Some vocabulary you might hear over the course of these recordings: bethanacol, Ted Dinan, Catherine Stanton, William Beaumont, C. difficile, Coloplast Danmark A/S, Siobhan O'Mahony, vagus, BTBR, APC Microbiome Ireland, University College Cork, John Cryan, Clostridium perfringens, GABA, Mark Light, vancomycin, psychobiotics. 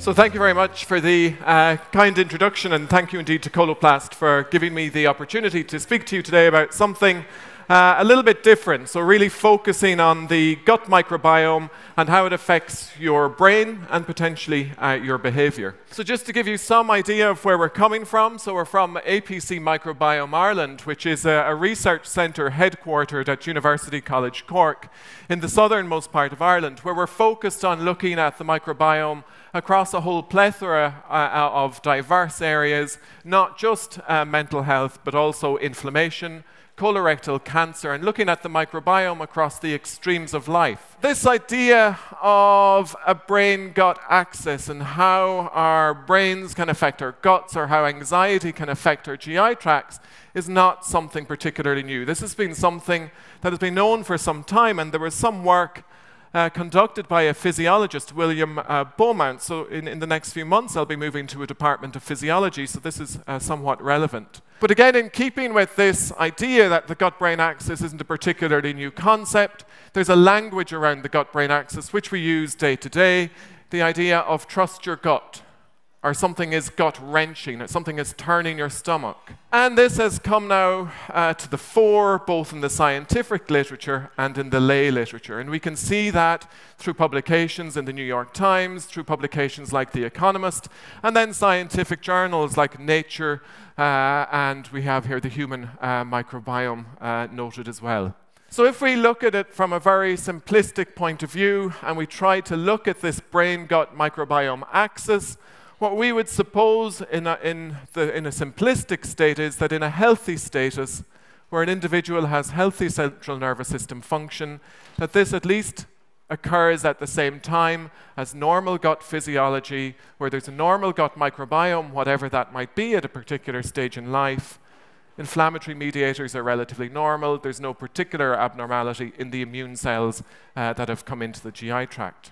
So thank you very much for the kind introduction, and thank you indeed to Coloplast for giving me the opportunity to speak to you today about something a little bit different. So really focusing on the gut microbiome and how it affects your brain and potentially your behavior. So just to give you some idea of where we're coming from, so we're from APC Microbiome Ireland, which is a research centre headquartered at University College Cork in the southernmost part of Ireland, where we're focused on looking at the microbiome across a whole plethora of diverse areas, not just mental health, but also inflammation, colorectal cancer, and looking at the microbiome across the extremes of life. This idea of a brain-gut axis and how our brains can affect our guts or how anxiety can affect our GI tracts is not something particularly new. This has been something that has been known for some time, and there was some work conducted by a physiologist, William Beaumont. So in the next few months, I'll be moving to a department of physiology, so this is somewhat relevant. But again, in keeping with this idea that the gut-brain axis isn't a particularly new concept, there's a language around the gut-brain axis which we use day to day, the idea of trust your gut, or something is gut-wrenching, or something is turning your stomach. And this has come now to the fore, both in the scientific literature and in the lay literature. And we can see that through publications in the New York Times, through publications like The Economist, and then scientific journals like Nature, and we have here the Human Microbiome noted as well. So if we look at it from a very simplistic point of view, and we try to look at this brain-gut microbiome axis, what we would suppose in a simplistic state is that in a healthy status, where an individual has healthy central nervous system function, that this at least occurs at the same time as normal gut physiology, where there's a normal gut microbiome, whatever that might be at a particular stage in life. Inflammatory mediators are relatively normal. There's no particular abnormality in the immune cells that have come into the GI tract.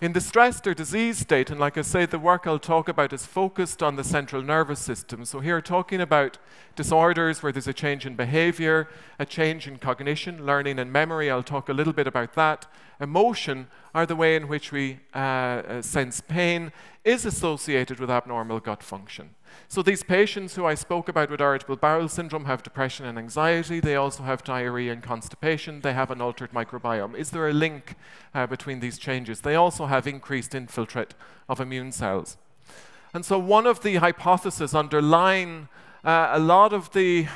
In the stressed or disease state, and like I say, the work I'll talk about is focused on the central nervous system. So here talking about disorders where there's a change in behavior, a change in cognition, learning and memory, I'll talk a little bit about that. Emotion, are the way in which we sense pain, is associated with abnormal gut function. So these patients who I spoke about with irritable bowel syndrome have depression and anxiety. They also have diarrhea and constipation. They have an altered microbiome. Is there a link between these changes? They also have increased infiltrate of immune cells. And so one of the hypotheses underlying a lot of the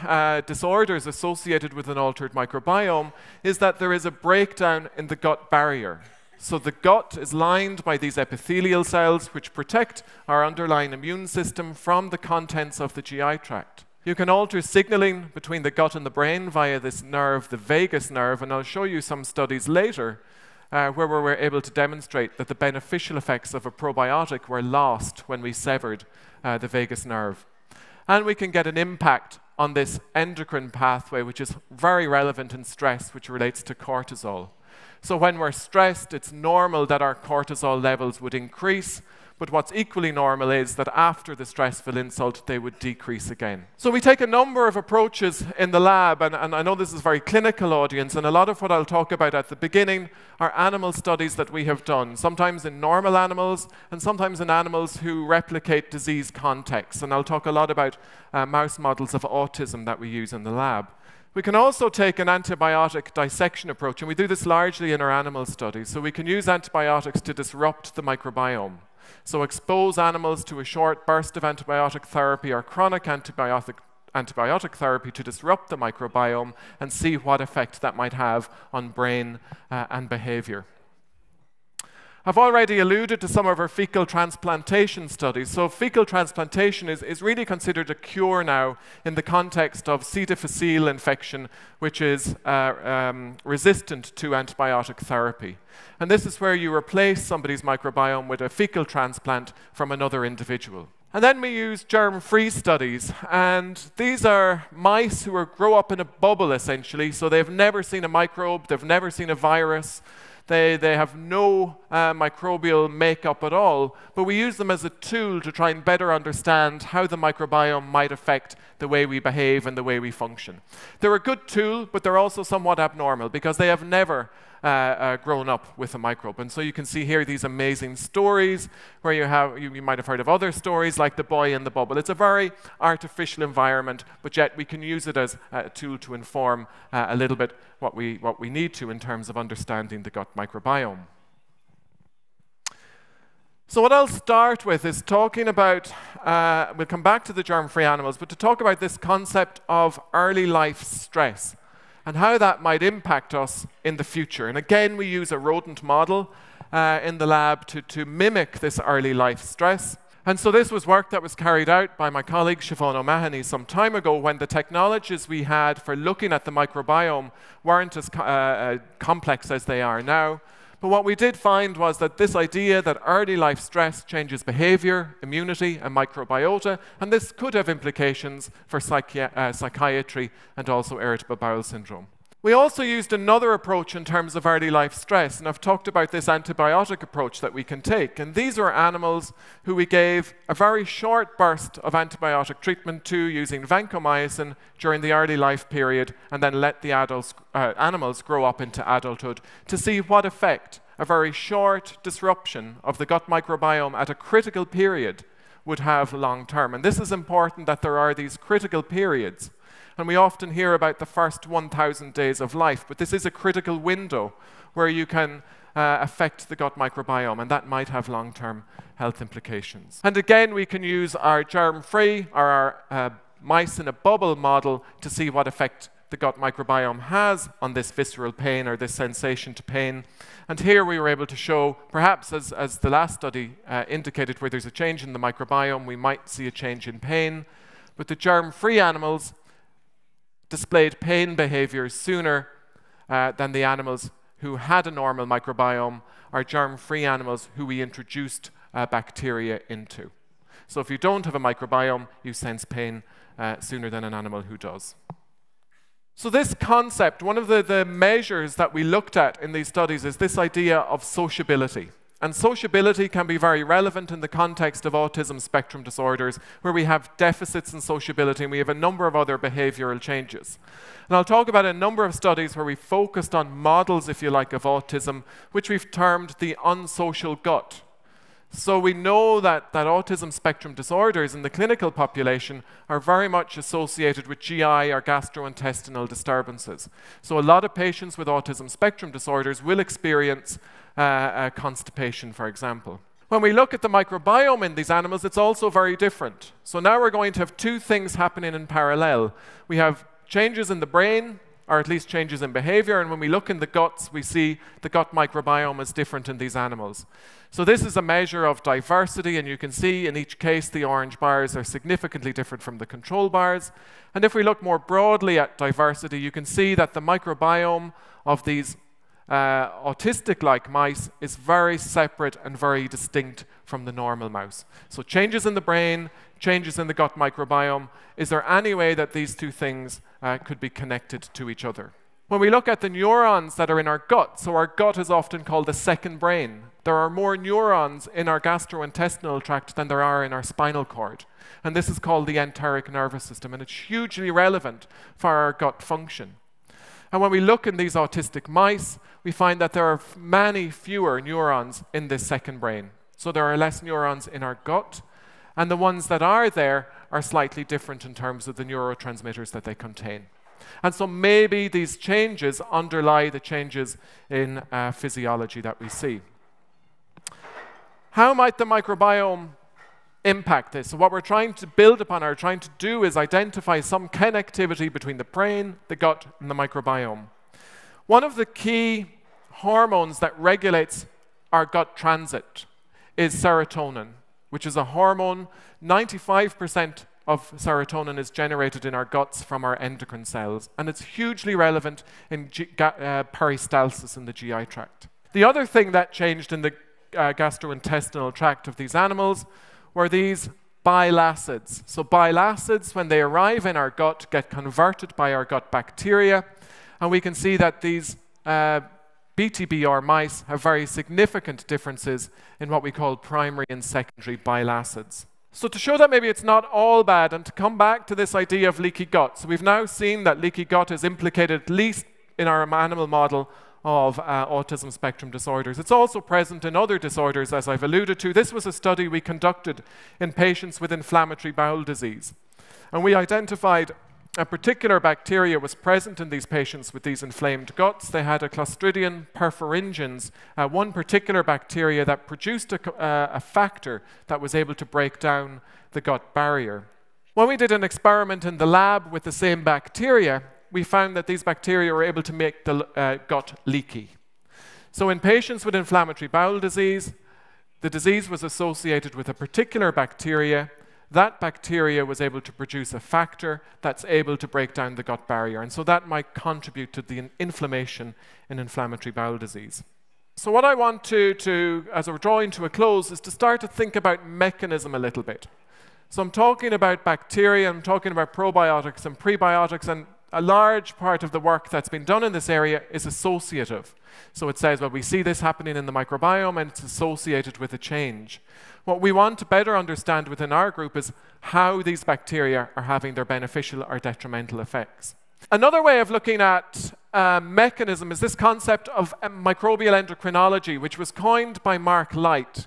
disorders associated with an altered microbiome is that there is a breakdown in the gut barrier. So the gut is lined by these epithelial cells which protect our underlying immune system from the contents of the GI tract. You can alter signaling between the gut and the brain via this nerve, the vagus nerve, and I'll show you some studies later where we were able to demonstrate that the beneficial effects of a probiotic were lost when we severed the vagus nerve. And we can get an impact on this endocrine pathway, which is very relevant in stress, which relates to cortisol. So when we're stressed, it's normal that our cortisol levels would increase, but what's equally normal is that after the stressful insult, they would decrease again. So we take a number of approaches in the lab, and I know this is a very clinical audience, and a lot of what I'll talk about at the beginning are animal studies that we have done, sometimes in normal animals, and sometimes in animals who replicate disease contexts. And I'll talk a lot about mouse models of autism that we use in the lab. We can also take an antibiotic dissection approach, and we do this largely in our animal studies. So we can use antibiotics to disrupt the microbiome. So expose animals to a short burst of antibiotic therapy or chronic antibiotic therapy to disrupt the microbiome and see what effect that might have on brain and behavior. I've already alluded to some of our fecal transplantation studies. So fecal transplantation is really considered a cure now in the context of C. difficile infection, which is resistant to antibiotic therapy. And this is where you replace somebody's microbiome with a fecal transplant from another individual. And then we use germ-free studies, and these are mice who grow up in a bubble, essentially. So they've never seen a microbe, they've never seen a virus. They have no microbial makeup at all, but we use them as a tool to try and better understand how the microbiome might affect the the way we behave and the way we function. They're a good tool, but they're also somewhat abnormal because they have never grown up with a microbe. And so you can see here these amazing stories where you might have heard of other stories like the boy in the bubble. It's a very artificial environment, but yet we can use it as a tool to inform a little bit what we need to in terms of understanding the gut microbiome. So what I'll start with is talking about, we'll come back to the germ-free animals, but to talk about this concept of early life stress and how that might impact us in the future. And again, we use a rodent model in the lab to mimic this early life stress. And so this was work that was carried out by my colleague Siobhan O'Mahony some time ago when the technologies we had for looking at the microbiome weren't as complex as they are now. But what we did find was that this idea that early life stress changes behavior, immunity, and microbiota, and this could have implications for psychiatry and also irritable bowel syndrome. We also used another approach in terms of early life stress, and I've talked about this antibiotic approach that we can take. And these are animals who we gave a very short burst of antibiotic treatment to using vancomycin during the early life period, and then let the animals grow up into adulthood to see what effect a very short disruption of the gut microbiome at a critical period would have long term. And this is important that there are these critical periods. And we often hear about the first 1,000 days of life, but this is a critical window where you can affect the gut microbiome, and that might have long-term health implications. And again, we can use our germ-free or our mice in a bubble model to see what effect the gut microbiome has on this visceral pain or this sensation to pain. And here we were able to show, perhaps as the last study indicated, where there's a change in the microbiome, we might see a change in pain. But the germ-free animals displayed pain behaviors sooner than the animals who had a normal microbiome or germ-free animals who we introduced bacteria into. So if you don't have a microbiome, you sense pain sooner than an animal who does. So this concept, one of the measures that we looked at in these studies is this idea of sociability. And sociability can be very relevant in the context of autism spectrum disorders, where we have deficits in sociability and we have a number of other behavioral changes. And I'll talk about a number of studies where we focused on models, if you like, of autism, which we've termed the unsocial gut. So we know that autism spectrum disorders in the clinical population are very much associated with GI or gastrointestinal disturbances. So a lot of patients with autism spectrum disorders will experience constipation, for example. When we look at the microbiome in these animals, it's also very different. So now we're going to have two things happening in parallel. We have changes in the brain, or at least changes in behavior, and when we look in the guts, we see the gut microbiome is different in these animals. So this is a measure of diversity, and you can see in each case the orange bars are significantly different from the control bars. And if we look more broadly at diversity, you can see that the microbiome of these autistic-like mice is very separate and very distinct from the normal mouse. So changes in the brain, changes in the gut microbiome. Is there any way that these two things could be connected to each other? When we look at the neurons that are in our gut, so our gut is often called the second brain. There are more neurons in our gastrointestinal tract than there are in our spinal cord. And this is called the enteric nervous system, and it's hugely relevant for our gut function. And when we look in these autistic mice, we find that there are many fewer neurons in this second brain. So there are less neurons in our gut, and the ones that are there are slightly different in terms of the neurotransmitters that they contain. And so maybe these changes underlie the changes in physiology that we see. How might the microbiome impact this? So what we're trying to build upon or trying to do is identify some connectivity between the brain, the gut, and the microbiome. One of the key hormones that regulates our gut transit is serotonin, which is a hormone. 95% of serotonin is generated in our guts from our endocrine cells, and it's hugely relevant in peristalsis in the GI tract. The other thing that changed in the gastrointestinal tract of these animals were these bile acids. So bile acids, when they arrive in our gut, get converted by our gut bacteria, and we can see that these BTBR mice have very significant differences in what we call primary and secondary bile acids. So to show that maybe it's not all bad, and to come back to this idea of leaky gut. So we've now seen that leaky gut is implicated at least in our animal model of autism spectrum disorders. It's also present in other disorders, as I've alluded to. This was a study we conducted in patients with inflammatory bowel disease. And we identified a particular bacteria was present in these patients with these inflamed guts. They had a Clostridium perfringens, one particular bacteria that produced a factor that was able to break down the gut barrier. When we did an experiment in the lab with the same bacteria, we found that these bacteria were able to make the gut leaky. So in patients with inflammatory bowel disease, the disease was associated with a particular bacteria. That bacteria was able to produce a factor that's able to break down the gut barrier. And so that might contribute to the inflammation in inflammatory bowel disease. So what I want to as we're drawing to a close, is to start to think about mechanism a little bit. So I'm talking about bacteria, I'm talking about probiotics and prebiotics, and a large part of the work that's been done in this area is associative. So it says, well, we see this happening in the microbiome and it's associated with a change. What we want to better understand within our group is how these bacteria are having their beneficial or detrimental effects. Another way of looking at mechanism is this concept of microbial endocrinology, which was coined by Mark Light.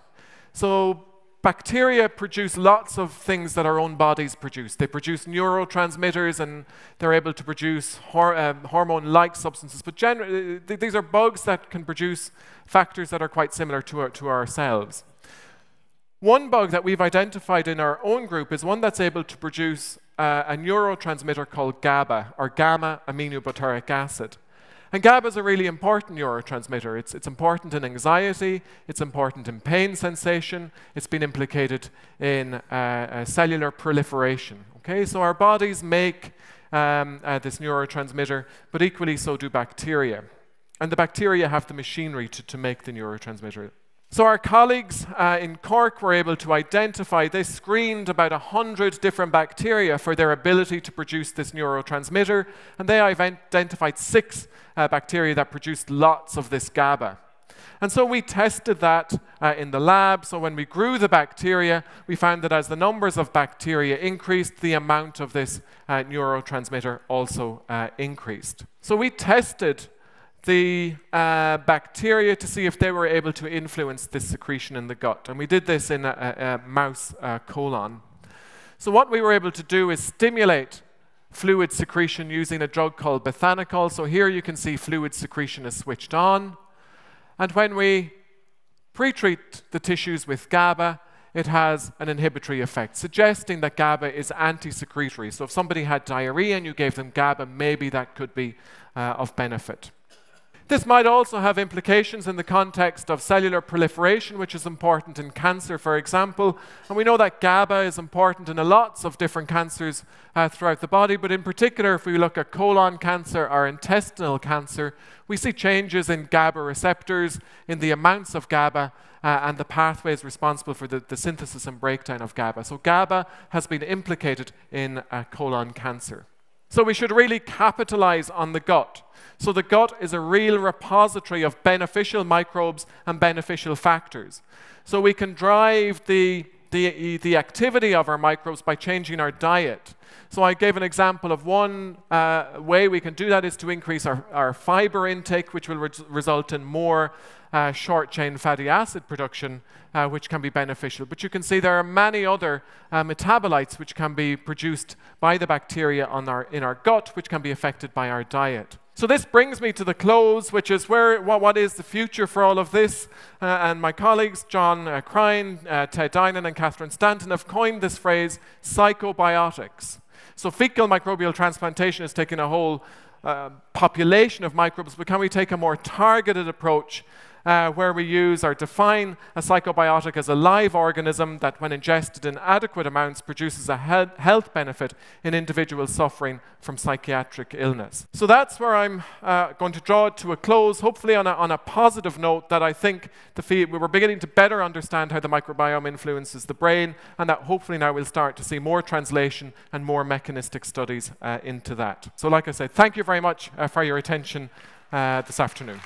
So bacteria produce lots of things that our own bodies produce. They produce neurotransmitters, and they're able to produce hormone-like substances. But generally, these are bugs that can produce factors that are quite similar to ourselves. One bug that we've identified in our own group is one that's able to produce a neurotransmitter called GABA, or gamma-aminobutyric acid. And GABA is a really important neurotransmitter. It's important in anxiety, it's important in pain sensation, it's been implicated in cellular proliferation. Okay? So our bodies make this neurotransmitter, but equally so do bacteria. And the bacteria have the machinery to make the neurotransmitter. So our colleagues in Cork were able to identify, they screened about 100 different bacteria for their ability to produce this neurotransmitter, and they identified 6 bacteria that produced lots of this GABA. And so we tested that in the lab, so when we grew the bacteria, we found that as the numbers of bacteria increased, the amount of this neurotransmitter also increased. So we tested the bacteria to see if they were able to influence this secretion in the gut. And we did this in a mouse colon. So what we were able to do is stimulate fluid secretion using a drug called bethanacol. So here you can see fluid secretion is switched on. And when we pre-treat the tissues with GABA, it has an inhibitory effect, suggesting that GABA is anti-secretory. So if somebody had diarrhea and you gave them GABA, maybe that could be of benefit. This might also have implications in the context of cellular proliferation, which is important in cancer, for example. And we know that GABA is important in lots of different cancers throughout the body, but in particular, if we look at colon cancer or intestinal cancer, we see changes in GABA receptors, in the amounts of GABA, and the pathways responsible for the synthesis and breakdown of GABA. So GABA has been implicated in colon cancer. So we should really capitalize on the gut. So the gut is a real repository of beneficial microbes and beneficial factors. So we can drive the activity of our microbes by changing our diet. So I gave an example of one way we can do that is to increase our fiber intake, which will result in more short-chain fatty acid production, which can be beneficial. But you can see there are many other metabolites which can be produced by the bacteria in our gut, which can be affected by our diet. So this brings me to the close, which is what is the future for all of this? And my colleagues, John Cryan, Ted Dinan, and Catherine Stanton have coined this phrase, psychobiotics. So fecal microbial transplantation is taking a whole population of microbes, but can we take a more targeted approach where we use or define a psychobiotic as a live organism that, when ingested in adequate amounts, produces a health benefit in individuals suffering from psychiatric illness. So that's where I'm going to draw it to a close, hopefully on a positive note that I think we're beginning to better understand how the microbiome influences the brain, and that hopefully now we'll start to see more translation and more mechanistic studies into that. So like I said, thank you very much for your attention this afternoon.